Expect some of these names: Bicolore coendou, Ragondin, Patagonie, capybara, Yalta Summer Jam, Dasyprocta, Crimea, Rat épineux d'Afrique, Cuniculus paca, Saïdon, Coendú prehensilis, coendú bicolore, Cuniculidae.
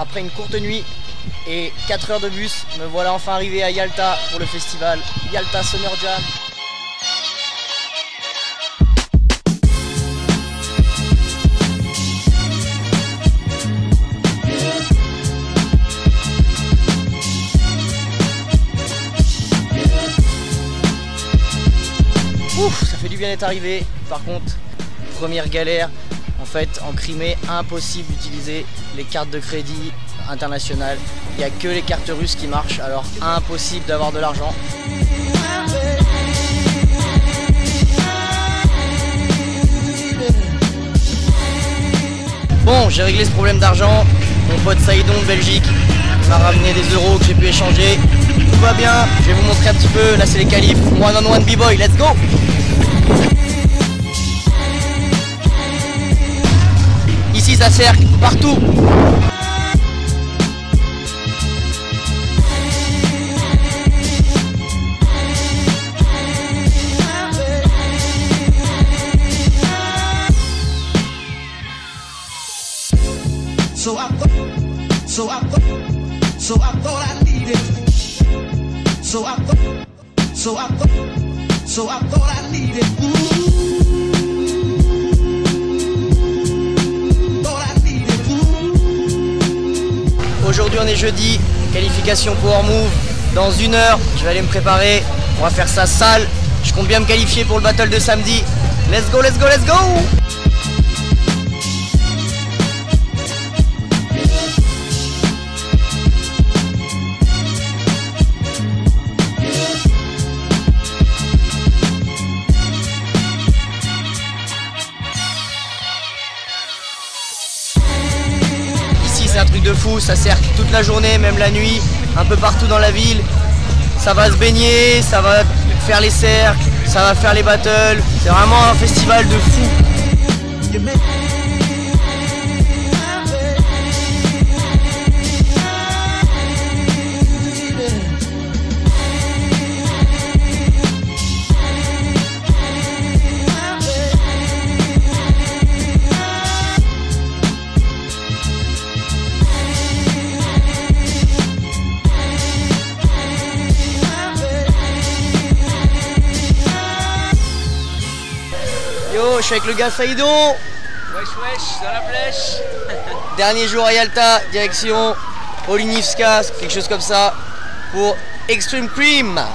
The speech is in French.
Après une courte nuit et 4 heures de bus, me voilà enfin arrivé à Yalta pour le festival Yalta Summer Jam. Ouf, ça fait du bien d'être arrivé. Par contre, première galère, en fait, en Crimée, impossible d'utiliser les cartes de crédit internationales. Il n'y a que les cartes russes qui marchent, alors impossible d'avoir de l'argent. Bon, j'ai réglé ce problème d'argent. Mon pote Saïdon de Belgique m'a ramené des euros que j'ai pu échanger. Tout va bien, je vais vous montrer un petit peu. Là, c'est les qualifs. One on one b-boy, let's go! Ici ça cercle partout. Aujourd'hui on est jeudi, qualification Power Move, dans une heure je vais aller me préparer, on va faire ça sale, je compte bien me qualifier pour le battle de samedi, let's go, let's go, let's go! C'est un truc de fou, ça cercle toute la journée, même la nuit, un peu partout dans la ville. Ça va se baigner, ça va faire les cercles, ça va faire les battles. C'est vraiment un festival de fou. Je suis avec le gars Saïdon. Wesh wesh, dans la flèche. Dernier jour à Yalta, direction Olinivska, quelque chose comme ça, pour Extreme Crimea.